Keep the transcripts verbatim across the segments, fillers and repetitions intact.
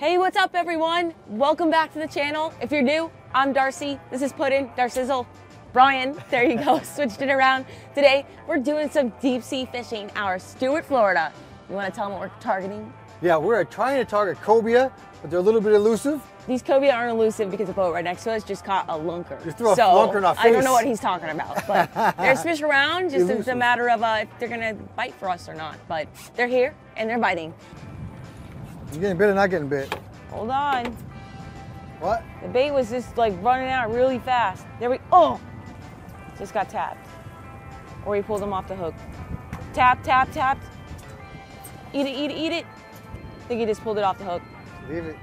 Hey, what's up everyone? Welcome back to the channel. If you're new, I'm Darcy. This is Puddin, Darcizzle, Brian. There you go, switched it around. Today, we're doing some deep sea fishing out of Stewart, Florida. You wanna tell them what we're targeting? Yeah, we're trying to target cobia, but they're a little bit elusive. These cobia aren't elusive because the boat right next to us just caught a lunker. You threw a so lunker in our face. I don't know what he's talking about, but there's fish around. Just it's a matter of uh, if they're gonna bite for us or not, but they're here and they're biting. You getting bit or not getting bit? Hold on. What? The bait was just like running out really fast. There we, oh! Just got tapped. Or he pulled him off the hook. Tap, tap, tapped. Eat it, eat it, eat it. I think he just pulled it off the hook. Leave it.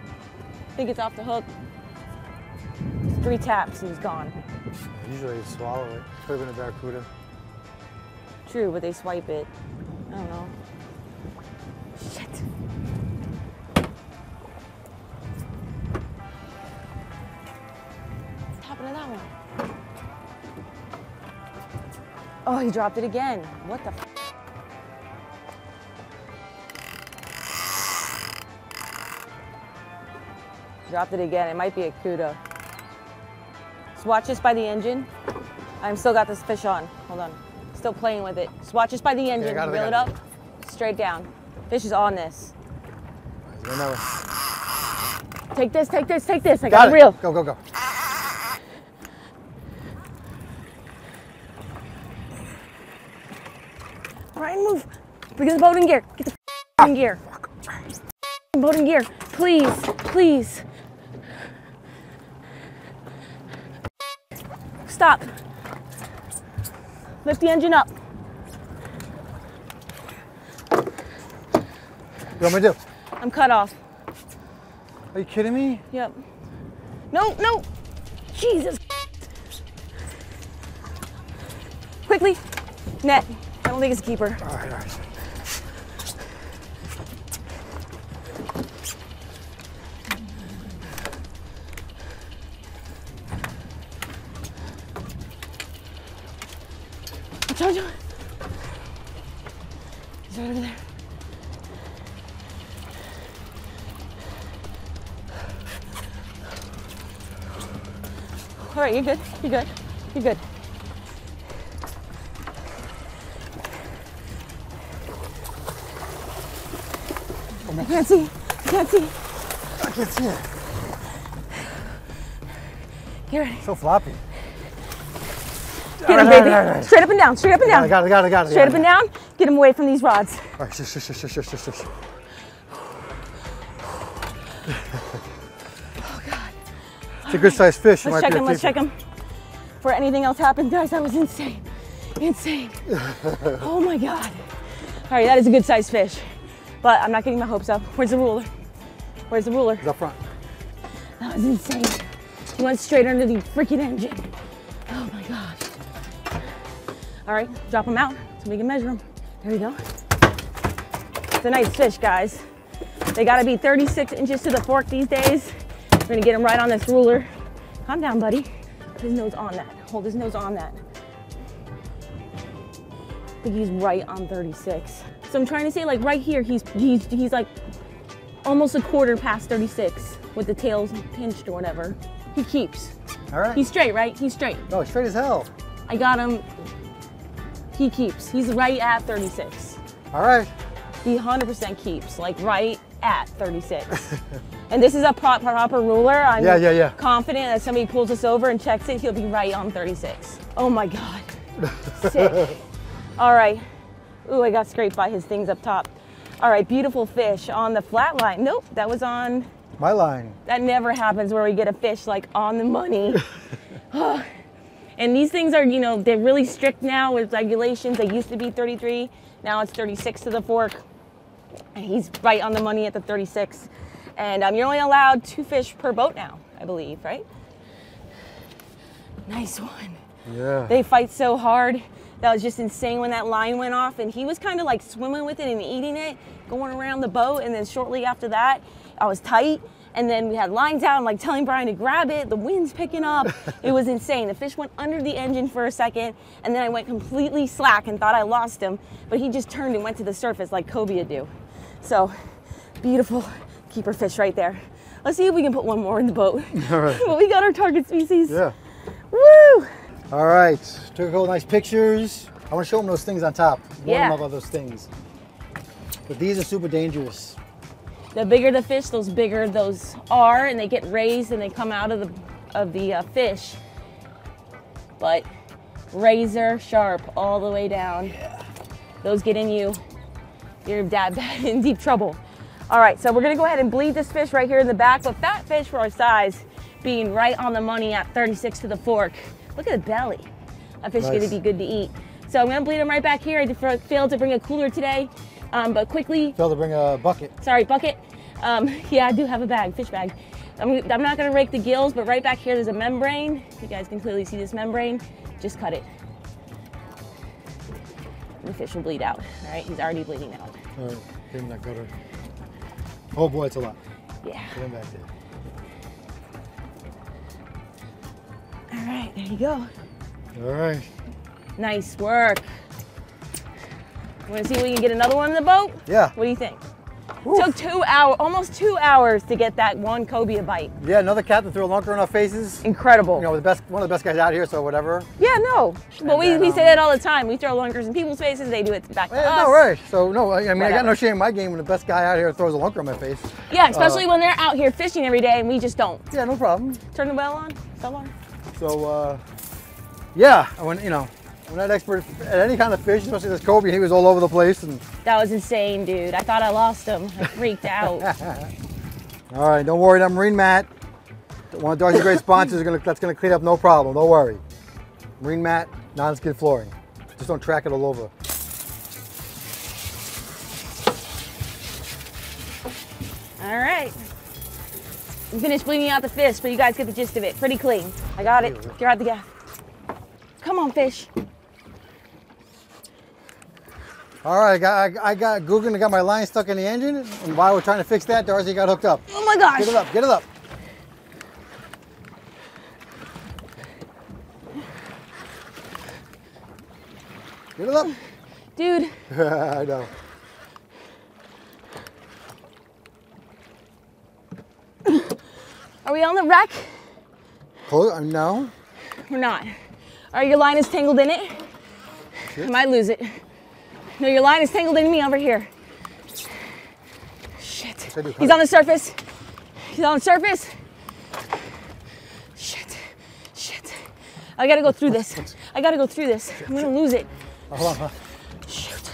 I think it's off the hook. Three taps and he's gone. Usually they swallow it. Could have been a barracuda. True, but they swipe it. I don't know. Shit. What's happened to that one? Oh, he dropped it again. What the f? Dropped it again. It might be a cuda. Swatch this by the engine. I've still got this fish on. Hold on. Still playing with it. Swatch this by the engine. Yeah, reel it up. Straight down. Fish is on this. Take this, take this, take this. I got, got it. Reel. Go, go, go. Ryan, move. Bring the boat in gear. Get the ah. in gear. Boat in gear. Please, please. Stop. Lift the engine up. What am I do? I'm cut off. Are you kidding me? Yep. No, no. Jesus. Quickly. Net. I don't think it's a keeper. All right, all right. He's right over there. All right, you're good, you're good, you're good. I can't see, I can't see. I can't see it. Get ready. So floppy. Get him, baby. All right, all right, all right. Straight up and down, straight up and down. I got it, I got it, I got it. Straight up and down, get him away from these rods. All right, shush, shush, shush, shush, shush, shush. Oh, God. It's a good sized fish. Let's check him, let's check him. Before anything else happened, guys, that was insane. Insane. Oh, my God. All right, that is a good sized fish. But I'm not getting my hopes up. Where's the ruler? Where's the ruler? It's up front. That was insane. He went straight under the freaking engine. Oh, my God. All right, drop them out so we can measure them. There we go. It's a nice fish, guys. They gotta be thirty-six inches to the fork these days. We're gonna get them right on this ruler. Calm down, buddy. Put his nose on that. Hold his nose on that. I think he's right on thirty-six. So I'm trying to say, like, right here, he's he's he's like almost a quarter past thirty-six with the tails pinched or whatever. He keeps. All right. He's straight, right? He's straight. Oh, straight as hell. I got him. He keeps. He's right at thirty-six. All right. He one hundred percent keeps, like right at thirty-six. And this is a pro proper ruler. I'm yeah, yeah, yeah. confident that somebody pulls us over and checks it, he'll be right on thirty-six. Oh my God. Sick. All right. Ooh, I got scraped by his things up top. All right, beautiful fish on the flat line. Nope, that was on my line. That never happens where we get a fish like on the money. And these things are, you know, they're really strict now with regulations. They used to be thirty-three, now it's thirty-six to the fork. And he's right on the money at the thirty-six. And um, you're only allowed two fish per boat now, I believe, right? Nice one. Yeah. They fight so hard. That was just insane when that line went off. And he was kind of like swimming with it and eating it, going around the boat. And then shortly after that, I was tight. And then we had lines out, I'm like telling Brian to grab it, the wind's picking up. It was insane. The fish went under the engine for a second, and then I went completely slack and thought I lost him, but he just turned and went to the surface like cobia do. So, beautiful, gatekeeper fish right there. Let's see if we can put one more in the boat. All right. Well, we got our target species. Yeah. Woo! All right. Took a couple nice pictures. I want to show them those things on top. Warn yeah. them about those things. But these are super dangerous. The bigger the fish, those bigger those are, and they get raised and they come out of the of the uh, fish. But razor sharp all the way down. Yeah. Those get in you, you're dad bad in deep trouble. All right, so we're gonna go ahead and bleed this fish right here in the back, but fat fish for our size being right on the money at thirty-six to the fork. Look at the belly. That fish nice. Is gonna be good to eat. So I'm gonna bleed them right back here. I failed to bring a cooler today, um, but quickly. Failed to bring a bucket. Sorry, bucket. Um, yeah, I do have a bag, fish bag. I'm, I'm not gonna rake the gills, but right back here there's a membrane. You guys can clearly see this membrane. Just cut it. The fish will bleed out. All right, he's already bleeding out. All right, give him that gutter. Oh boy, it's a lot. Yeah. Get him back there. All right, there you go. All right. Nice work. You want to see if we can get another one in the boat? Yeah. What do you think? Oof. Took two hours, almost two hours to get that one cobia bite. Yeah, another captain threw a lunker in our faces. Incredible. You know, the best, one of the best guys out here, so whatever. Yeah, no. But and we, then, we um, say that all the time. We throw lunkers in people's faces, they do it back to yeah, us. No, right. So, no, I mean, whatever. I got no shame in my game when the best guy out here throws a lunker in my face. Yeah, especially uh, when they're out here fishing every day and we just don't. Yeah, no problem. Turn the well on, bell on. So, uh, yeah, when, you know, I'm not an expert at any kind of fish, especially this cobia. He was all over the place. And that was insane, dude. I thought I lost him. I freaked out. All right, don't worry. That Marine Mat, one of Darcy's great sponsors, gonna, that's going to clean up no problem. Don't worry. Marine Mat, non-skin flooring. Just don't track it all over. All right. We finished bleeding out the fish, but you guys get the gist of it. Pretty clean. I got it. You're out the gas. Come on, fish. All right, I got, I, I got Guggen and got my line stuck in the engine, and while we're trying to fix that, Darcy got hooked up. Oh my gosh. Get it up, get it up. Get it up. Dude. I know. Are we on the wreck? Close, no. We're not. All right, your line is tangled in it. Shit. I might lose it. No, your line is tangled in me over here. Shit. He's on the surface. He's on the surface. Shit. Shit. I gotta go through this. I gotta go through this. I'm gonna lose it. Oh, hold on, hold on. Shoot.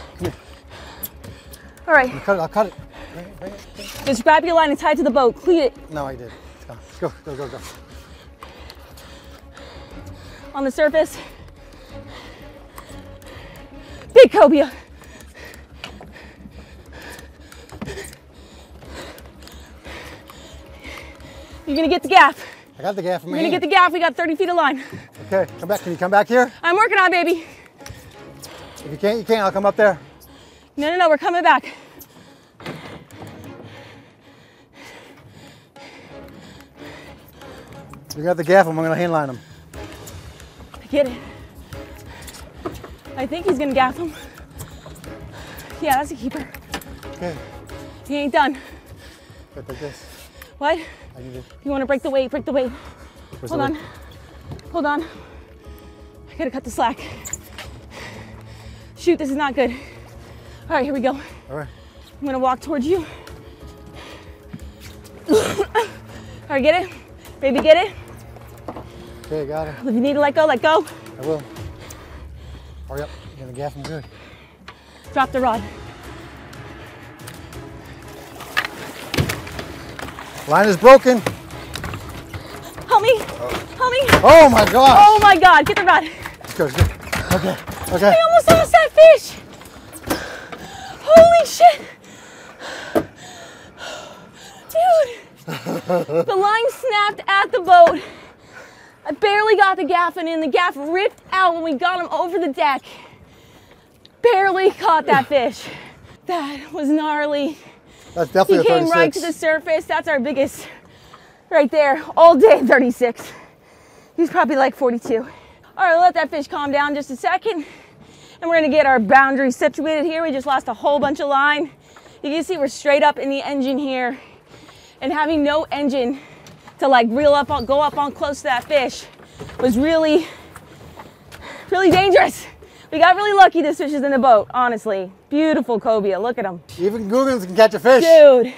All right. I'll cut it. I'll cut it. Bring it, bring it, bring it. Just grab your line and tie it to the boat. Clean it. No, I did. Let's go. Go, go, go. On the surface. Big cobia. You're gonna get the gaff. I got the gaff. You're gonna get the gaff. We got thirty feet of line. Okay, come back. Can you come back here? I'm working on it, baby. If you can't, you can't. I'll come up there. No, no, no. We're coming back. You got the gaff. I'm gonna hand line him. I get it. I think he's gonna gaff him. Yeah, that's a keeper. Okay. He ain't done. Like this. What? I need it. You want to break the weight, break the weight. Where's Hold the on. Weight? Hold on. I gotta cut the slack. Shoot, this is not good. All right, here we go. All right. I'm gonna walk towards you. All right, get it? Baby, get it? Okay, got it. If you need to let go, let go. I will. Hurry up, you're gonna gaff him good. Drop the rod. Line is broken. Help me! Oh. Help me! Oh my god! Oh my god! Get the rod. Let's go. Let's go. Okay. Okay. I almost lost that fish. Holy shit! Dude! The line snapped at the boat. I barely got the gaff in, and the gaff ripped out when we got him over the deck. Barely caught that fish. That was gnarly. That's definitely he came a right to the surface. That's our biggest right there. All day thirty-six. He's probably like forty-two. All right, let that fish calm down just a second. And we're gonna get our boundary situated here. We just lost a whole bunch of line. You can see we're straight up in the engine here. and having no engine to like reel up on, go up on close to that fish was really, really dangerous. We got really lucky this fish is in the boat, honestly. Beautiful cobia, look at them. Even Googans can catch a fish. Dude,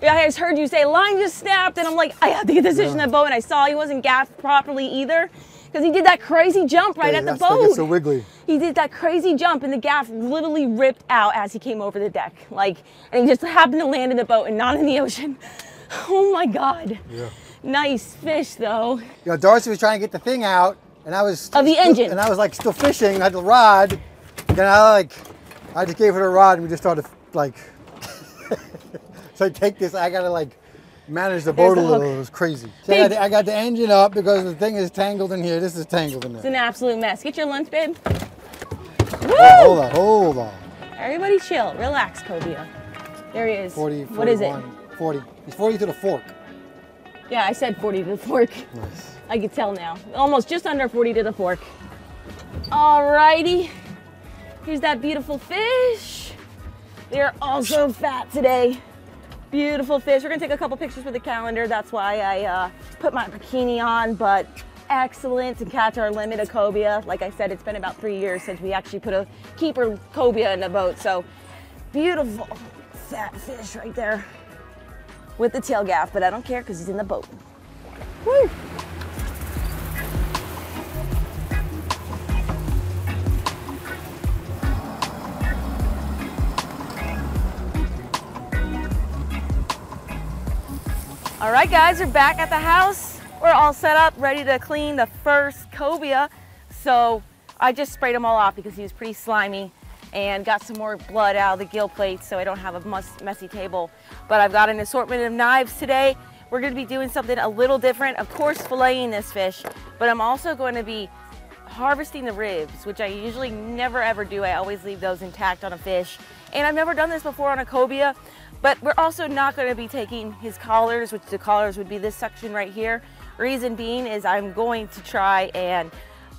yeah, I just heard you say, line just snapped, and I'm like, I have to get this fish yeah. in the boat, and I saw he wasn't gaffed properly either, because he did that crazy jump right yeah, at the boat. Like it's so wiggly. He did that crazy jump, and the gaff literally ripped out as he came over the deck. Like, and he just happened to land in the boat and not in the ocean. Oh my God. Yeah. Nice fish though. You know, Darcy was trying to get the thing out, and I was of the still, engine, and I was like still fishing. I had the rod, and I like, I just gave her the rod, and we just started like, so I take this. I gotta like manage the boat the a little. Hook. It was crazy. So I, got the, I got the engine up because the thing is tangled in here. This is tangled in there. It's an absolute mess. Get your lunch, babe. Woo! Oh, hold on, hold on. Everybody chill, relax, Cobia. There he is. forty, forty-one, what is it? forty. He's forty to the fork. Yeah, I said forty to the fork. Nice. I can tell now. Almost just under forty to the fork. Alrighty. Here's that beautiful fish. They're also fat today. Beautiful fish. We're gonna take a couple pictures for the calendar. That's why I uh, put my bikini on, but excellent to catch our limit of cobia. Like I said, it's been about three years since we actually put a keeper cobia in the boat. So beautiful fat fish right there. With the tail gaff, but I don't care because he's in the boat. Woo. All right, guys, we're back at the house. We're all set up, ready to clean the first cobia. So I just sprayed them all off because he was pretty slimy, and got some more blood out of the gill plate so I don't have a mess messy table. But I've got an assortment of knives today. We're gonna be doing something a little different. Of course, filleting this fish, but I'm also going to be harvesting the ribs, which I usually never ever do. I always leave those intact on a fish. And I've never done this before on a cobia, but we're also not gonna be taking his collars, which the collars would be this section right here. Reason being is I'm going to try and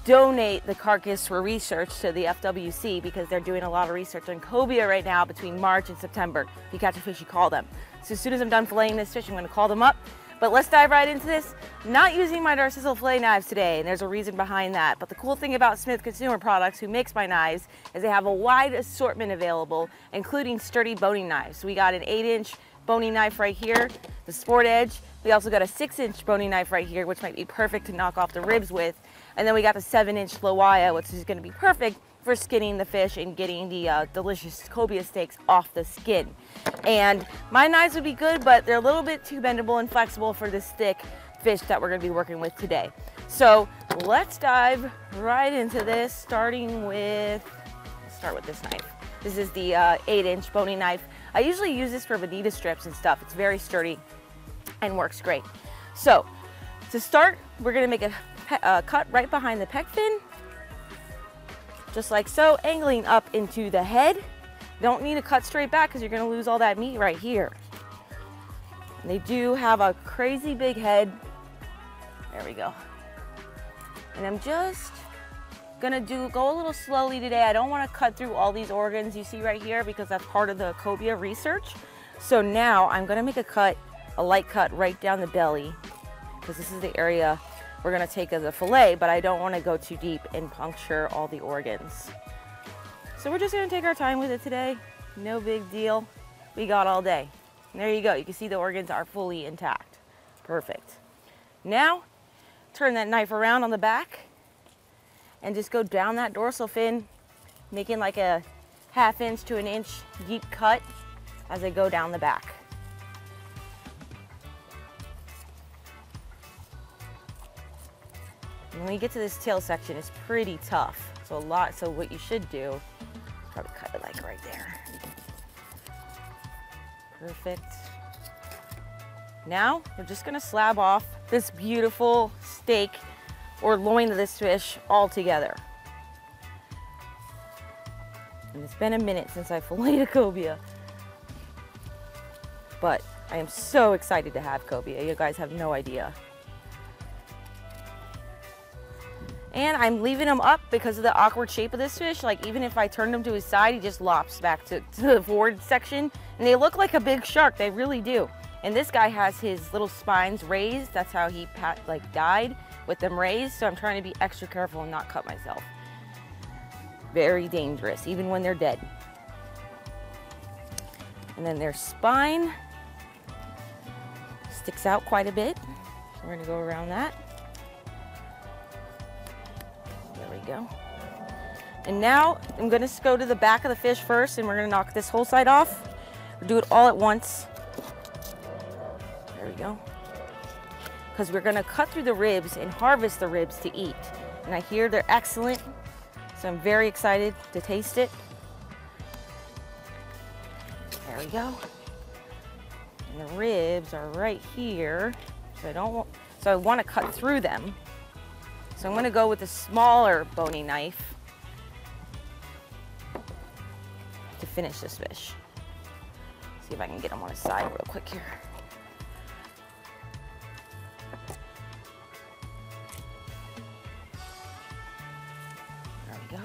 donate the carcass for research to the F W C because they're doing a lot of research on cobia right now between March and September. If you catch a fish, you call them. So as soon as I'm done filleting this fish, I'm gonna call them up. But let's dive right into this. Not using my Darcizzle fillet knives today, and there's a reason behind that. But the cool thing about Smith Consumer Products, who makes my knives, is they have a wide assortment available, including sturdy boning knives. So we got an eight inch boning knife right here, the Sport Edge. We also got a six inch boning knife right here, which might be perfect to knock off the ribs with. And then we got the seven inch Lawaya, which is gonna be perfect for skinning the fish and getting the uh, delicious cobia steaks off the skin. And my knives would be good, but they're a little bit too bendable and flexible for this thick fish that we're gonna be working with today. So let's dive right into this, starting with, let's start with this knife. This is the uh, eight inch boning knife. I usually use this for bonita strips and stuff. It's very sturdy and works great. So to start, we're gonna make a Uh, cut right behind the pec fin, just like so, angling up into the head. Don't need to cut straight back because you're going to lose all that meat right here. And they do have a crazy big head. There we go. And I'm just going to do go a little slowly today. I don't want to cut through all these organs you see right here because that's part of the cobia research. So now I'm going to make a cut, a light cut right down the belly, because this is the area we're gonna take as a fillet, but I don't wanna go too deep and puncture all the organs. So we're just gonna take our time with it today. No big deal, we got all day. And there you go, you can see the organs are fully intact. Perfect. Now, turn that knife around on the back and just go down that dorsal fin, making like a half inch to an inch deep cut as I go down the back. When you get to this tail section, it's pretty tough. So a lot, so what you should do, probably cut it like right there. Perfect. Now, we're just gonna slab off this beautiful steak or loin of this fish all together. And it's been a minute since I filleted a cobia, but I am so excited to have cobia. You guys have no idea. And I'm leaving him up because of the awkward shape of this fish. Like, even if I turned him to his side, he just lops back to, to the forward section. And they look like a big shark, they really do. And this guy has his little spines raised. That's how he pat, like died with them raised. So I'm trying to be extra careful and not cut myself. Very dangerous, even when they're dead. And then their spine sticks out quite a bit. We're gonna go around that. There we go. And now I'm gonna go to the back of the fish first, and we're gonna knock this whole side off. We'll do it all at once. There we go. Because we're gonna cut through the ribs and harvest the ribs to eat. And I hear they're excellent, so I'm very excited to taste it. There we go. And the ribs are right here, so I don't want, so I want to cut through them. So I'm going to go with a smaller bony knife to finish this fish. See if I can get them on the side real quick here. There we go.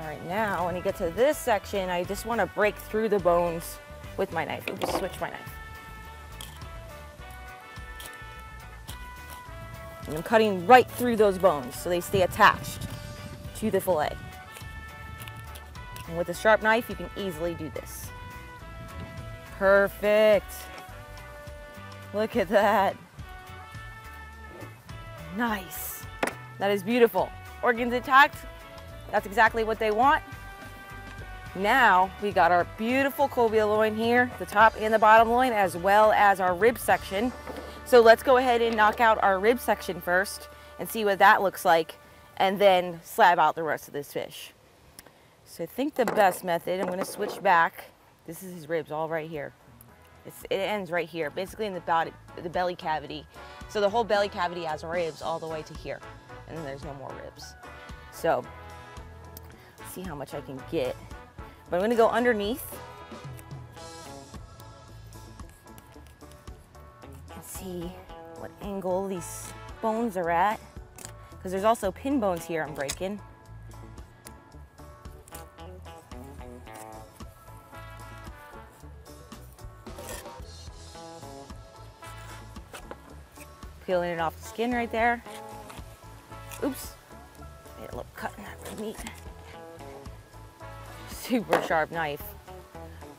All right, now when you get to this section, I just want to break through the bones with my knife. Oops, switch my knife. And I'm cutting right through those bones so they stay attached to the fillet. And with a sharp knife, you can easily do this. Perfect. Look at that. Nice. That is beautiful. Organs intact. That's exactly what they want. Now we got our beautiful cobia loin here, the top and the bottom loin, as well as our rib section. So let's go ahead and knock out our rib section first and see what that looks like, and then slab out the rest of this fish. So I think the best method, I'm gonna switch back. This is his ribs all right here. It's, it ends right here, basically in the, body, the belly cavity. So the whole belly cavity has ribs all the way to here, and then there's no more ribs. So see how much I can get. But I'm gonna go underneath and see what angle these bones are at, because there's also pin bones here I'm breaking. Peeling it off the skin right there. Oops, made a little cut in that red meat. Super sharp knife.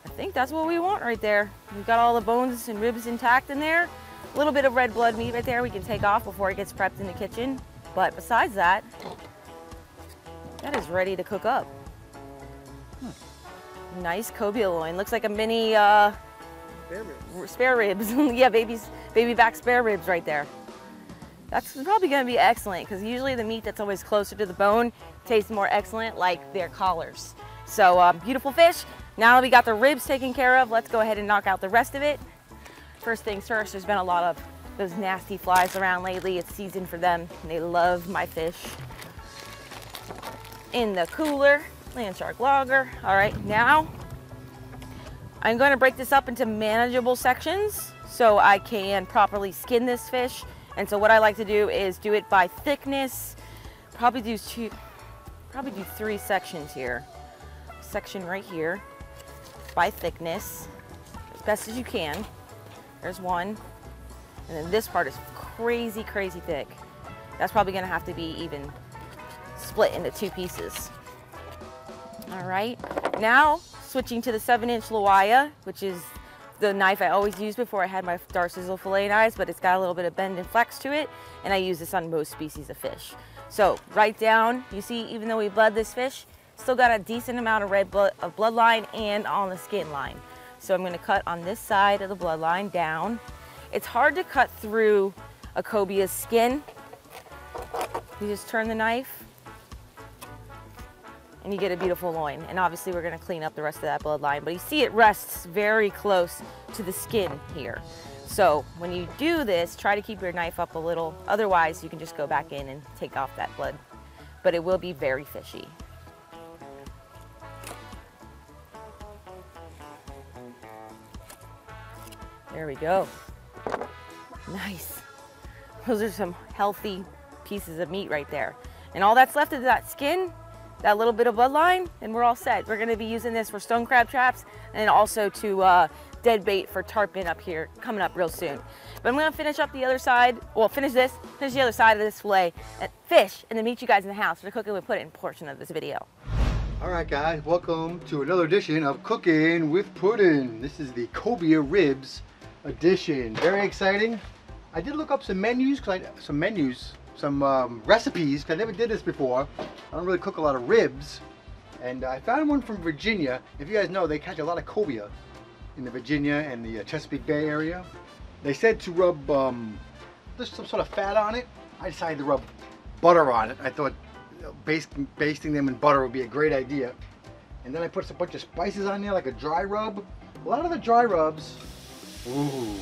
I think that's what we want right there. We've got all the bones and ribs intact in there. A little bit of red blood meat right there we can take off before it gets prepped in the kitchen. But besides that, that is ready to cook up. Hmm. Nice cobia loin. Looks like a mini uh, spare ribs. Spare ribs. Yeah, baby's, baby back spare ribs right there. That's probably gonna be excellent, because usually the meat that's always closer to the bone tastes more excellent, like their collars. So uh, beautiful fish. Now that we got the ribs taken care of, let's go ahead and knock out the rest of it. First things first, there's been a lot of those nasty flies around lately. It's season for them, and they love my fish. In the cooler, Landshark Lager. All right, now I'm gonna break this up into manageable sections so I can properly skin this fish. And so what I like to do is do it by thickness. Probably do two, probably do three sections here. Section right here by thickness as best as you can. There's one, and then this part is crazy crazy thick. That's probably gonna have to be even split into two pieces. All right, now switching to the seven inch Lawaya, which is the knife I always use before I had my Darcizzle fillet knives, but it's got a little bit of bend and flex to it, and I use this on most species of fish. So right down, you see, even though we bled this fish, still got a decent amount of red blood, of bloodline, and on the skin line. So I'm gonna cut on this side of the bloodline down. It's hard to cut through a cobia's skin. You just turn the knife and you get a beautiful loin. And obviously we're gonna clean up the rest of that bloodline, but you see it rests very close to the skin here. So when you do this, try to keep your knife up a little. Otherwise you can just go back in and take off that blood, but it will be very fishy. There we go. Nice. Those are some healthy pieces of meat right there. And all that's left of that skin, that little bit of bloodline, and we're all set. We're gonna be using this for stone crab traps and also to uh, dead bait for tarpon up here, coming up real soon. But I'm gonna finish up the other side, well, finish this, finish the other side of this fillet, and fish, and then meet you guys in the house for the cooking and put it in portion of this video. All right, guys, welcome to another edition of Cooking with Puddin'. This is the Cobia ribs edition. Very exciting. I did look up some menus, cause I, some menus, some um, recipes, because I never did this before. I don't really cook a lot of ribs, and I found one from Virginia. If you guys know, they catch a lot of cobia in the Virginia and the uh, Chesapeake Bay area. They said to rub um, just some sort of fat on it. I decided to rub butter on it. I thought you know, bas basting them in butter would be a great idea. And then I put a bunch of spices on there, like a dry rub. A lot of the dry rubs, ooh,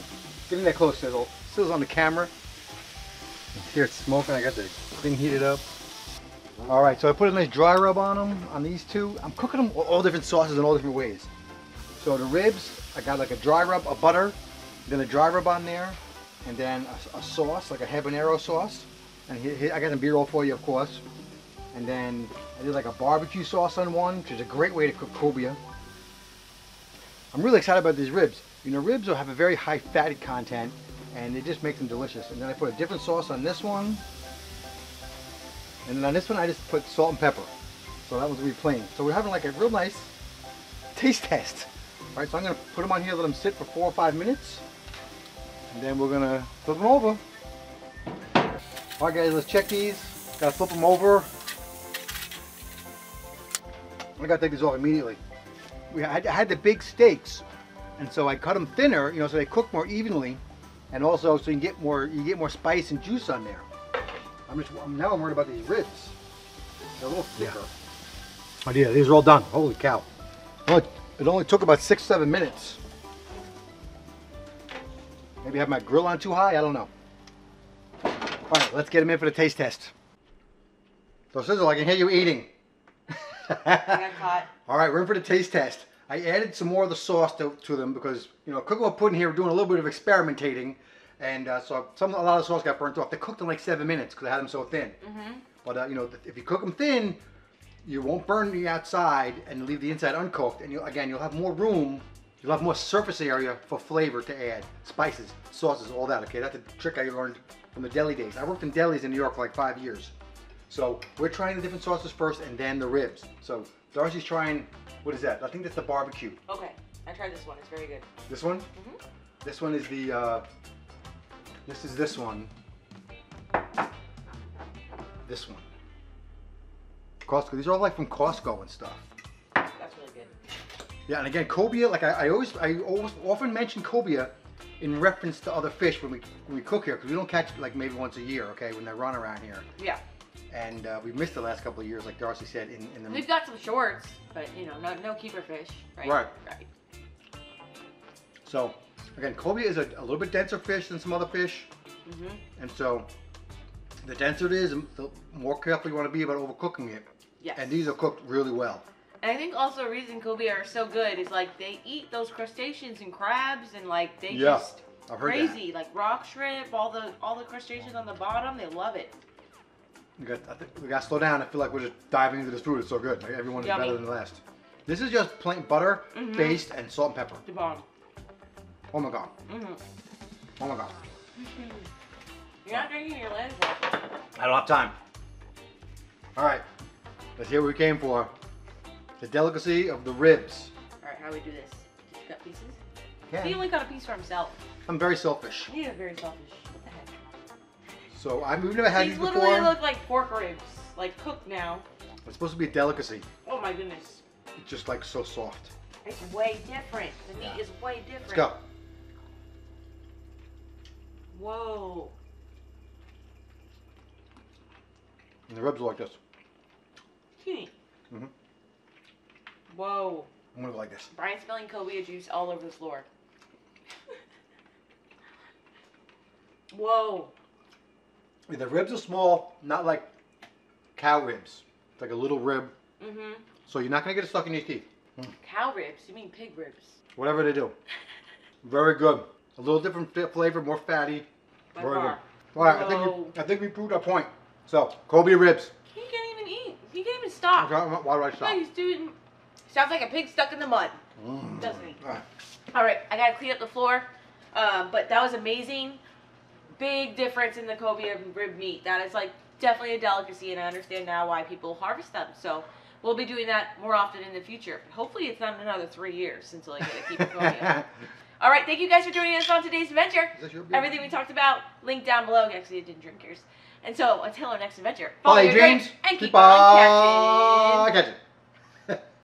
get in that close, Sizzle. Sizzle's on the camera. Here it's smoking. I got the thing heated up. All right, so I put a nice dry rub on them, on these two. I'm cooking them all different sauces in all different ways. So the ribs, I got like a dry rub, a butter, then a dry rub on there, and then a, a sauce, like a habanero sauce. And here, here, I got a B-roll for you, of course. And then I did like a barbecue sauce on one, which is a great way to cook cobia. I'm really excited about these ribs. You know, ribs will have a very high fatty content, and they just make them delicious. And then I put a different sauce on this one. And then on this one, I just put salt and pepper. So that one's gonna be plain. So we're having like a real nice taste test. All right, so I'm gonna put them on here, let them sit for four or five minutes. And then we're gonna flip them over. All right guys, let's check these. Gotta flip them over. I gotta take this off immediately. We, I had the big steaks. And so I cut them thinner, you know, so they cook more evenly. And also, so you can get more, you get more spice and juice on there. I'm just now I'm worried about these ribs. They're a little thicker. Yeah. Oh yeah, these are all done. Holy cow! Well, it only took about six, seven minutes. Maybe I have my grill on too high. I don't know. All right, let's get them in for the taste test. So Sizzle, I can hear you eating. I got caught. All right, we're in for the taste test. I added some more of the sauce to, to them because, you know, cooking with pudding here, we're doing a little bit of experimentating. And uh, so some, a lot of the sauce got burnt off. They cooked them like seven minutes because I had them so thin. Mm-hmm. But, uh, you know, if you cook them thin, you won't burn the outside and leave the inside uncooked. And, you, again, you'll have more room. You'll have more surface area for flavor to add. Spices, sauces, all that, okay? That's a trick I learned from the deli days. I worked in delis in New York for like five years. So we're trying the different sauces first and then the ribs. So Darci's trying, what is that? I think that's the barbecue. Okay, I tried this one, it's very good. This one? Mm-hmm. This one is the, uh, this is this one. This one. Costco, these are all like from Costco and stuff. That's really good. Yeah, and again, cobia, like I, I always, I always often mention cobia in reference to other fish when we, when we cook here, because we don't catch it like maybe once a year, okay, when they run around here. Yeah. And uh, we missed the last couple of years, like Darci said. In, in the we've got some shorts, but you know, no, no keeper fish, right? Right. Right. So, again, cobia is a, a little bit denser fish than some other fish, mm-hmm. and so the denser it is, the more careful you want to be about overcooking it. Yes. And these are cooked really well. And I think also the reason cobia are so good is like they eat those crustaceans and crabs, and like they yeah, just I've heard crazy that. Like rock shrimp, all the all the crustaceans on the bottom. They love it. We got, I think we got to slow down. I feel like we're just diving into this food. It's so good. Like everyone is Yummy. Better than the last. This is just plain butter, mm -hmm. paste, and salt and pepper. The bomb. Oh my god. Mm -hmm. Oh my god. You're not drinking your lens. I don't have time. All right. Let's hear what we came for. The delicacy of the ribs. All right. How do we do this? Did you cut pieces? Yeah. He only got a piece for himself. I'm very selfish. You are very selfish. So I've never had these, these before. These literally look like pork ribs, like cooked now. It's supposed to be a delicacy. Oh my goodness. It's just like so soft. It's way different. The meat yeah. is way different. Let's go. Whoa. And the ribs are like this. Hmm. Mm-hmm. Whoa. I'm gonna go like this. Brian's spilling cobia juice all over the floor. Whoa. The ribs are small, not like cow ribs. It's like a little rib. Mm-hmm. So you're not going to get it stuck in your teeth. Mm. Cow ribs? You mean pig ribs? Whatever they do. Very good. A little different flavor, more fatty. By Very far. Good. All right, no. I, think we, I think we proved our point. So, cobia ribs. He can't even eat. He can't even stop. Why do I stop? He's doing. Sounds like a pig stuck in the mud. Mm. Doesn't he? All right. All right, I gotta clean up the floor. Um, but that was amazing. Big difference in the Cobia rib meat. That is like definitely a delicacy, and I understand now why people harvest them. So we'll be doing that more often in the future. Hopefully it's not another three years until I get to keep it going. All right, thank you guys for joining us on today's adventure. Everything we talked about, linked down below. Actually, I didn't drink yours. And so until our next adventure, follow, follow your dreams, dreams and keep, keep on catching. catching.